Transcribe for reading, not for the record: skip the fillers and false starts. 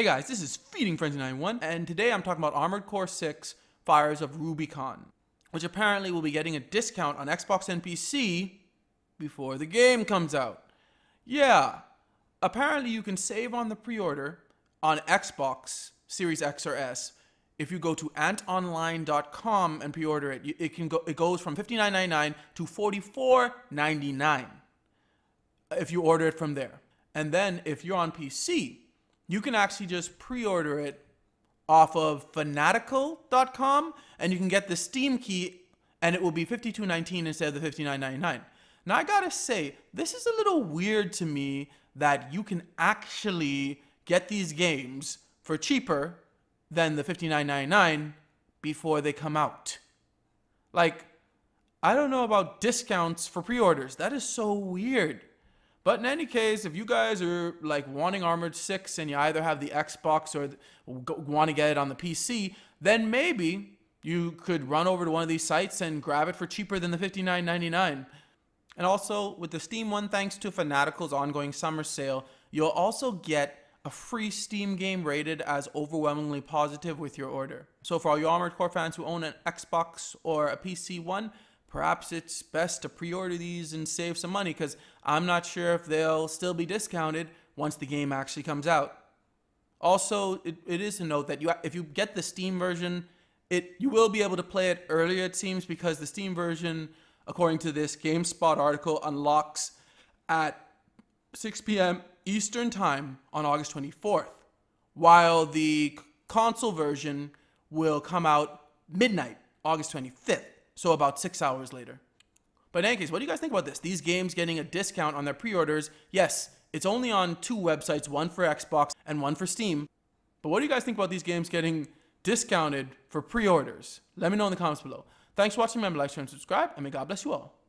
Hey guys, this is Feeding Frenzy91, and today I'm talking about Armored Core VI Fires of Rubicon, which apparently will be getting a discount on Xbox and PC before the game comes out. Yeah, apparently you can save on the pre-order on Xbox Series X or S if you go to antonline.com and pre-order it. It goes from $59.99 to $44.99 if you order it from there. And then if you're on PC, you can actually just pre-order it off of fanatical.com, and you can get the Steam key, and it will be $52.19 instead of the $59.99. Now, I gotta say, this is a little weird to me that you can actually get these games for cheaper than the $59.99 before they come out. Like, I don't know about discounts for pre-orders. That is so weird. But in any case, if you guys are like wanting Armored 6 and you either have the Xbox or want to get it on the PC, then maybe you could run over to one of these sites and grab it for cheaper than the $59.99. And also, with the Steam one, thanks to Fanatical's ongoing summer sale, you'll also get a free Steam game rated as overwhelmingly positive with your order. So for all you Armored Core fans who own an Xbox or a PC one, perhaps it's best to pre-order these and save some money, because I'm not sure if they'll still be discounted once the game actually comes out. Also, it is to note that if you get the Steam version, you will be able to play it earlier, it seems, because the Steam version, according to this GameSpot article, unlocks at 6 p.m. Eastern Time on August 24th, while the console version will come out midnight, August 25th. So about 6 hours later. But in any case, what do you guys think about this? These games getting a discount on their pre-orders. Yes, it's only on two websites, one for Xbox and one for Steam. But what do you guys think about these games getting discounted for pre-orders? Let me know in the comments below. Thanks for watching. Remember to like, share, and subscribe. And may God bless you all.